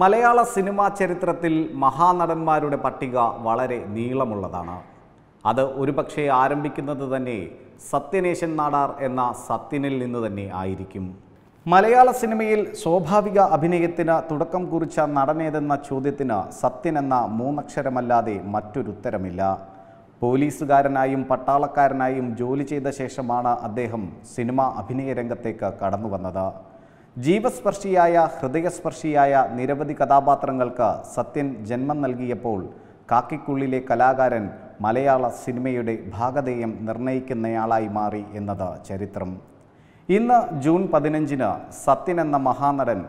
മലയാള cinema ചരിത്രത്തിൽ മഹാനടന്മാരുടെ പട്ടിക വളരെ നീളമുള്ളതാണ്. അത് ഒരുപക്ഷേ ആരംഭിക്കുന്നത് തന്നെ സത്യനേശൻ നാടാർ എന്ന സത്യനിൽ നിന്ന് തന്നെ ആയിരിക്കും. മലയാള സിനിമയിൽ സ്വാഭാവിക അഭിനയത്തിന് തുടക്കം കുറിച്ച നടനേതെന്ന ചോദ്യത്തിന് സത്യൻ എന്ന മൂന്നക്ഷരമല്ലാതെ മറ്റൊരുത്തരമില്ല. പോലീസുകാരനായും പട്ടാളക്കാരനായും ജോലി ചെയ്ത ശേഷമാണ് അദ്ദേഹം സിനിമ അഭിനയ രംഗത്തേക്ക് കടന്നു വന്നത്. ജീവസ്പർശിയായ ഹൃദയസ്പർശിയായ നിരവധി കഥാപാത്രങ്ങൾക്ക് സത്യൻ ജന്മം നൽകിയപ്പോൾ കാക്കിക്കുള്ളിലെ കലാകാരൻ മലയാള സിനിമയുടെ ഭാഗധേയം നിർണയിക്കുന്നയാളായി മാറി എന്നത് ചരിത്രം. ഇന്ന് ജൂൺ 15-ന് സത്യൻ എന്ന മഹാനടൻ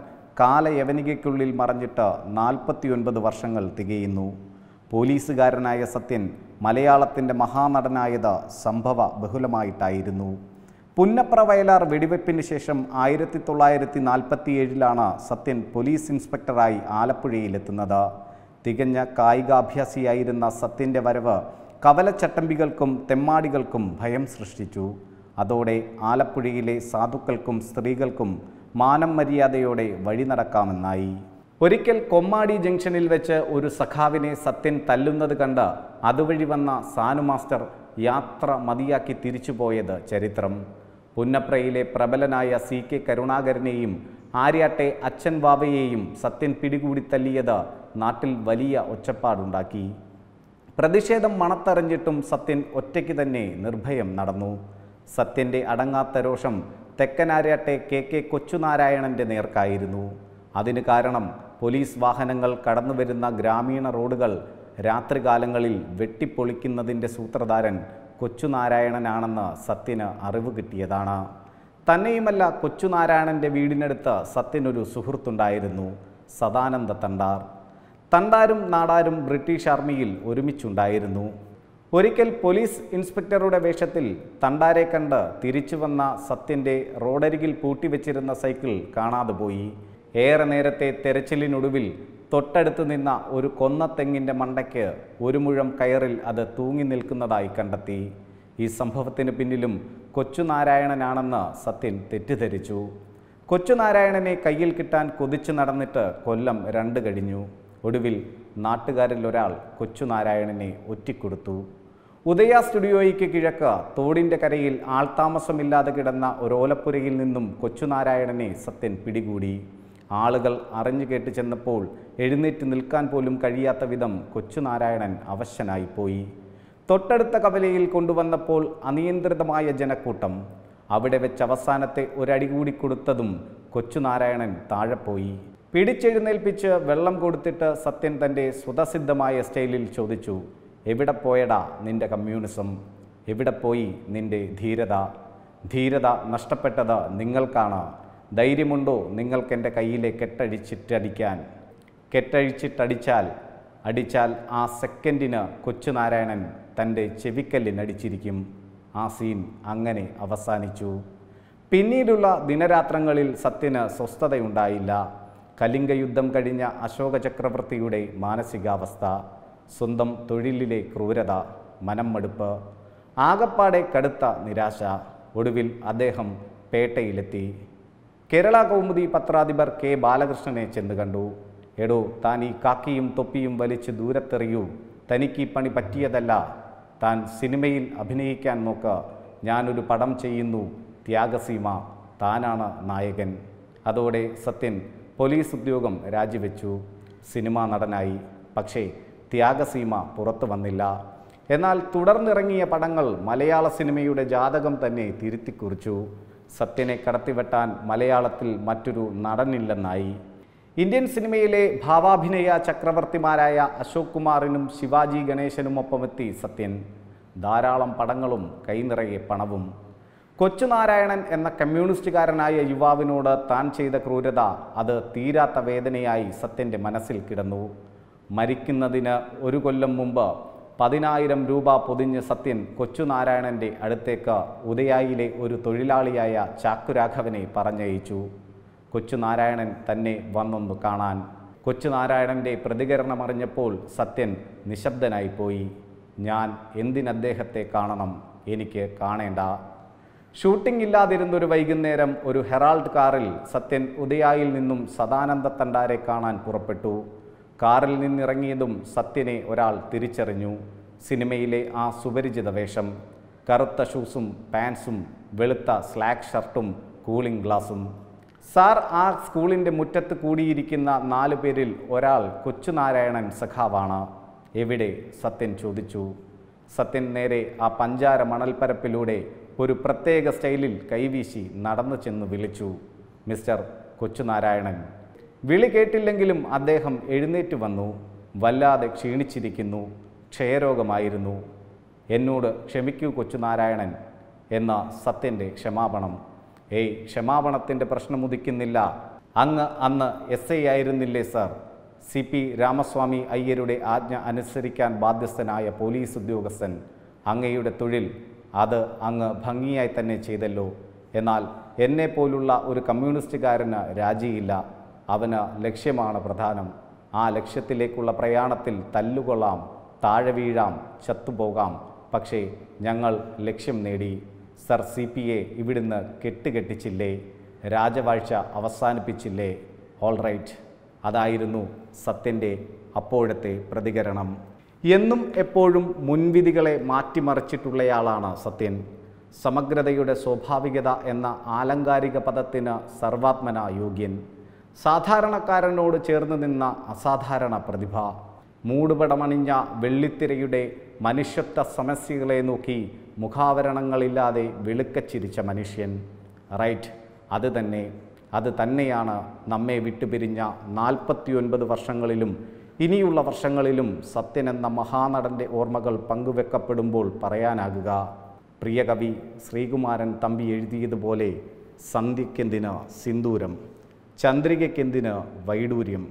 കാലയവനികയ്ക്കുള്ളിൽ മറഞ്ഞിട്ട് 49 വർഷങ്ങൾ തികയുന്നു. പോലീസുകാരനായ സത്യൻ മലയാളത്തിൻ്റെ മഹാനടനായത് സംഭവ ബഹുലമായിട്ടായിരുന്നു. പുന്നപ്ര വയലാർ വെടിവെപ്പിന് ശേഷം 1947-ലാണ് സത്യൻ പോലീസ് ഇൻസ്പെക്ടറായി ആലപ്പുഴയിലെത്തുന്നത്. തികഞ്ഞ കായികാഭ്യാസിയായിരുന്ന സത്യൻ്റെ വരവ് കവലച്ചട്ടമ്പികൾക്കും തെമ്മാടികൾക്കും ഭയം സൃഷ്ടിച്ചു. അതോടെ ആലപ്പുഴയിലെ സാധുക്കൾക്കും സ്ത്രീകൾക്കും മാനം മര്യാദയോടെ വഴി നടക്കാമെന്നായി. ഒരിക്കൽ കൊമ്മാടി ജംഗ്ഷനിൽ വെച്ച് ഒരു സഖാവിനെ സത്യൻ തല്ലുന്നത് കണ്ട് അതുവഴി വന്ന സാനു മാസ്റ്റർ യാത്ര മതിയാക്കി തിരിച്ചുപോയത് ചരിത്രം. പുന്നപ്രയിലെ പ്രബലനായ CK കരുണാകരനെയും ആര്യാട്ടെ അച്ഛൻ ബാബയെയും സത്യൻ പിടികൂടി തല്ലിയത് നാട്ടിൽ വലിയ ഒച്ചപ്പാടുണ്ടാക്കി. പ്രതിഷേധം മണത്തറിഞ്ഞിട്ടും സത്യൻ ഒറ്റയ്ക്ക് തന്നെ നിർഭയം നടന്നു. സത്യൻ്റെ അടങ്ങാത്ത രോഷം തെക്കനാര്യാട്ടെ KK കൊച്ചുനാരായണൻ്റെ നേർക്കായിരുന്നു. അതിന് കാരണം പോലീസ് വാഹനങ്ങൾ കടന്നുവരുന്ന ഗ്രാമീണ റോഡുകൾ രാത്രികാലങ്ങളിൽ വെട്ടിപ്പൊളിക്കുന്നതിൻ്റെ സൂത്രധാരൻ കൊച്ചുനാരായണനാണെന്ന് സത്യന് അറിവ് കിട്ടിയതാണ്. തന്നെയുമല്ല, കൊച്ചുനാരായണൻ്റെ വീടിനടുത്ത് സത്യനൊരു സുഹൃത്തുണ്ടായിരുന്നു, സദാനന്ദ തണ്ടാർ. തണ്ടാരും നാടാരും ബ്രിട്ടീഷ് ആർമിയിൽ ഒരുമിച്ചുണ്ടായിരുന്നു. ഒരിക്കൽ പോലീസ് ഇൻസ്പെക്ടറുടെ വേഷത്തിൽ തണ്ടാരെ കണ്ട് തിരിച്ചു വന്ന സത്യൻ്റെ റോഡരികിൽ പൂട്ടിവെച്ചിരുന്ന സൈക്കിൾ കാണാതെ പോയി. ഏറെ നേരത്തെ തെരച്ചിലിനൊടുവിൽ തൊട്ടടുത്ത് നിന്ന ഒരു കൊന്നത്തെങ്ങിൻ്റെ മണ്ടയ്ക്ക് ഒരു മുഴം കയറിൽ അത് തൂങ്ങി നിൽക്കുന്നതായി കണ്ടെത്തി. ഈ സംഭവത്തിന് പിന്നിലും കൊച്ചുനാരായണനാണെന്ന് സത്യൻ തെറ്റിദ്ധരിച്ചു. കൊച്ചുനാരായണനെ കയ്യിൽ കിട്ടാൻ കൊതിച്ചു നടന്നിട്ട് കൊല്ലം 2 കഴിഞ്ഞു. ഒടുവിൽ നാട്ടുകാരിൽ ഒരാൾ കൊച്ചുനാരായണനെ ഒറ്റിക്കൊടുത്തു. ഉദയ സ്റ്റുഡിയോയ്ക്ക് കിഴക്ക് തോടിൻ്റെ കരയിൽ ആൾത്താമസമില്ലാതെ കിടന്ന ഒരോലപ്പുരയിൽ നിന്നും കൊച്ചുനാരായണനെ സത്യൻ പിടികൂടി. ആളുകൾ അറിഞ്ഞു കേട്ട് ചെന്നപ്പോൾ എഴുന്നേറ്റ് നിൽക്കാൻ പോലും കഴിയാത്ത വിധം കൊച്ചുനാരായണൻ അവശനായിപ്പോയി. തൊട്ടടുത്ത കവലയിൽ കൊണ്ടുവന്നപ്പോൾ അനിയന്ത്രിതമായ ജനക്കൂട്ടം. അവിടെ വെച്ച് അവസാനത്തെ ഒരടി കൂടി കൊടുത്തതും കൊച്ചുനാരായണൻ താഴെപ്പോയി. പിടിച്ചെഴുന്നേൽപ്പിച്ച് വെള്ളം കൊടുത്തിട്ട് സത്യൻ തൻ്റെ സ്വതസിദ്ധമായ സ്റ്റൈലിൽ ചോദിച്ചു, എവിടെ പോയടാ നിൻ്റെ കമ്മ്യൂണിസം? എവിടെ പോയി നിൻ്റെ ധീരത? ധീരത നഷ്ടപ്പെട്ടത് നിങ്ങൾക്കാണ്. ധൈര്യമുണ്ടോ നിങ്ങൾക്കെൻ്റെ കയ്യിലെ കെട്ടഴിച്ചിട്ടടിക്കാൻ? കെട്ടഴിച്ചിട്ടടിച്ചാൽ ആ സെക്കൻഡിന് കൊച്ചുനാരായണൻ തൻ്റെ ചെവിക്കല്ലിനടിച്ചിരിക്കും. ആ സീൻ അങ്ങനെ അവസാനിച്ചു. പിന്നീടുള്ള ദിനരാത്രങ്ങളിൽ സത്യന് സ്വസ്ഥതയുണ്ടായില്ല. കലിംഗ യുദ്ധം കഴിഞ്ഞ അശോക ചക്രവർത്തിയുടെ മാനസികാവസ്ഥ, സ്വന്തം തൊഴിലിലെ ക്രൂരത, മനം മടുപ്പ്, ആകപ്പാടെ കടുത്ത നിരാശ. ഒടുവിൽ അദ്ദേഹം പേട്ടയിലെത്തി. കേരള കൗമുദി പത്രാധിപർ K ബാലകൃഷ്ണനെ ചെന്ന് കണ്ടു. എടോ, താൻ ഈ കാക്കിയും തൊപ്പിയും വലിച്ച് ദൂരത്തെറിയൂ, തനിക്ക് ഈ പണി പറ്റിയതല്ല. താൻ സിനിമയിൽ അഭിനയിക്കാൻ നോക്ക്. ഞാനൊരു പടം ചെയ്യുന്നു, ത്യാഗസീമ. താനാണ് നായകൻ. അതോടെ സത്യൻ പോലീസ് ഉദ്യോഗം രാജിവെച്ചു. സിനിമാ നടനായി. പക്ഷേ ത്യാഗസീമ പുറത്തു വന്നില്ല. എന്നാൽ തുടർന്നിറങ്ങിയ പടങ്ങൾ മലയാള സിനിമയുടെ ജാതകം തന്നെ തിരുത്തിക്കുറിച്ചു. സത്യനെ കടത്തിവെട്ടാൻ മലയാളത്തിൽ മറ്റൊരു നടനില്ലെന്നായി. ഇന്ത്യൻ സിനിമയിലെ ഭാവാഭിനയ ചക്രവർത്തിമാരായ അശോക് കുമാറിനും ശിവാജി ഗണേശനും ഒപ്പമെത്തി സത്യൻ. ധാരാളം പടങ്ങളും കൈനിറയെ പണവും. കൊച്ചുനാരായണൻ എന്ന കമ്മ്യൂണിസ്റ്റുകാരനായ യുവാവിനോട് താൻ ചെയ്ത ക്രൂരത, അത് തീരാത്ത വേദനയായി സത്യൻ്റെ മനസ്സിൽ കിടന്നു. മരിക്കുന്നതിന് 1 കൊല്ലം മുമ്പ് 10,000 രൂപ പൊതിഞ്ഞ് സത്യൻ കൊച്ചുനാരായണൻ്റെ അടുത്തേക്ക് ഉദയായിലെ ഒരു തൊഴിലാളിയായ ചാക്കുരാഘവനെ പറഞ്ഞയച്ചു, കൊച്ചുനാരായണൻ തന്നെ വന്നൊന്ന് കാണാൻ. കൊച്ചുനാരായണൻ്റെ പ്രതികരണം അറിഞ്ഞപ്പോൾ സത്യൻ നിശബ്ദനായിപ്പോയി. ഞാൻ എന്തിനദ്ദേഹത്തെ കാണണം? എനിക്ക് കാണേണ്ട. ഷൂട്ടിംഗ് ഇല്ലാതിരുന്ന ഒരു വൈകുന്നേരം ഒരു ഹെറാൾഡ് കാറിൽ സത്യൻ ഉദയായിൽ നിന്നും സദാനന്ദ തണ്ടാരെ കാണാൻ പുറപ്പെട്ടു. കാറിൽ നിന്നിറങ്ങിയതും സത്യനെ ഒരാൾ തിരിച്ചറിഞ്ഞു. സിനിമയിലെ ആ സുപരിചിത വേഷം, കറുത്ത ഷൂസും പാൻസും വെളുത്ത സ്ലാക്ക് ഷർട്ടും കൂളിംഗ് ഗ്ലാസും. സാർ, ആ സ്കൂളിൻ്റെ മുറ്റത്ത് കൂടിയിരിക്കുന്ന 4 പേരിൽ ഒരാൾ കൊച്ചു നാരായണൻ സഖാവാണ്. എവിടെ? സത്യൻ ചോദിച്ചു. സത്യൻ നേരെ ആ പഞ്ചാര മണൽപ്പരപ്പിലൂടെ ഒരു പ്രത്യേക സ്റ്റൈലിൽ കൈവീശി നടന്നു ചെന്ന് വിളിച്ചു, മിസ്റ്റർ കൊച്ചുനാരായണൻ. വിളി കേട്ടില്ലെങ്കിലും അദ്ദേഹം എഴുന്നേറ്റ് വന്നു. വല്ലാതെ ക്ഷീണിച്ചിരിക്കുന്നു, ക്ഷയരോഗമായിരുന്നു. എന്നോട് ക്ഷമിക്കൂ കൊച്ചുനാരായണൻ എന്ന സത്യൻ്റെ ക്ഷമാപണം. ഏയ്, ക്ഷമാപണത്തിൻ്റെ പ്രശ്നം ഉദിക്കുന്നില്ല. അങ്ങ് അന്ന് SI ആയിരുന്നില്ലേ സാർ? CP രാമസ്വാമി അയ്യരുടെ ആജ്ഞ അനുസരിക്കാൻ ബാധ്യസ്ഥനായ പോലീസ് ഉദ്യോഗസ്ഥൻ. അങ്ങയുടെ തൊഴിൽ അത് അങ്ങ് ഭംഗിയായി തന്നെ ചെയ്തല്ലോ. എന്നാൽ എന്നെപ്പോലുള്ള ഒരു കമ്മ്യൂണിസ്റ്റുകാരന് രാജിയില്ല. അവന് ലക്ഷ്യമാണ് പ്രധാനം. ആ ലക്ഷ്യത്തിലേക്കുള്ള പ്രയാണത്തിൽ തല്ലുകൊള്ളാം, താഴെ വീഴാം, ചത്തുപോകാം. പക്ഷേ ഞങ്ങൾ ലക്ഷ്യം നേടി. സർ, CPയെ ഇവിടുന്ന് കെട്ടുകെട്ടിച്ചില്ലേ? രാജവാഴ്ച അവസാനിപ്പിച്ചില്ലേ? All right. അതായിരുന്നു സത്യൻ്റെ അപ്പോഴത്തെ പ്രതികരണം. എന്നും എപ്പോഴും മുൻവിധികളെ മാറ്റിമറിച്ചിട്ടുള്ളയാളാണ് സത്യൻ. സമഗ്രതയുടെ സ്വാഭാവികത എന്ന ആലങ്കാരിക പദത്തിന് സർവാത്മന യോഗ്യൻ. സാധാരണക്കാരനോട് ചേർന്ന് നിന്ന അസാധാരണ പ്രതിഭ. മൂടുപടമണിഞ്ഞ വെള്ളിത്തിരയുടെ മനുഷ്യത്വ സമസ്യകളെ നോക്കി മുഖാവരണങ്ങളില്ലാതെ വെളുക്കച്ചിരിച്ച മനുഷ്യൻ. റൈറ്റ്, അത് തന്നെയാണ് നമ്മെ വിട്ടുപിരിഞ്ഞ 49 വർഷങ്ങളിലും ഇനിയുള്ള വർഷങ്ങളിലും സത്യൻ എന്ന മഹാനടൻ്റെ ഓർമ്മകൾ പങ്കുവെക്കപ്പെടുമ്പോൾ പറയാനാകുക. പ്രിയകവി ശ്രീകുമാരൻ തമ്പി എഴുതിയതുപോലെ, സന്ധ്യയ്ക്കെന്തിന് സിന്ദൂരം, ചന്ദ്രികയ്ക്കെന്തിന് വൈഡൂര്യം,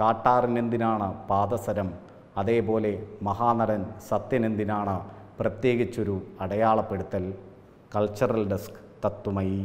കാട്ടാറിനെന്തിനാണ് പാദസരം, അതേപോലെ മഹാനടൻ സത്യനെന്തിനാണ് പ്രത്യേകിച്ചൊരു അടയാളപ്പെടുത്തൽ. Cultural desk, Tatwamayi.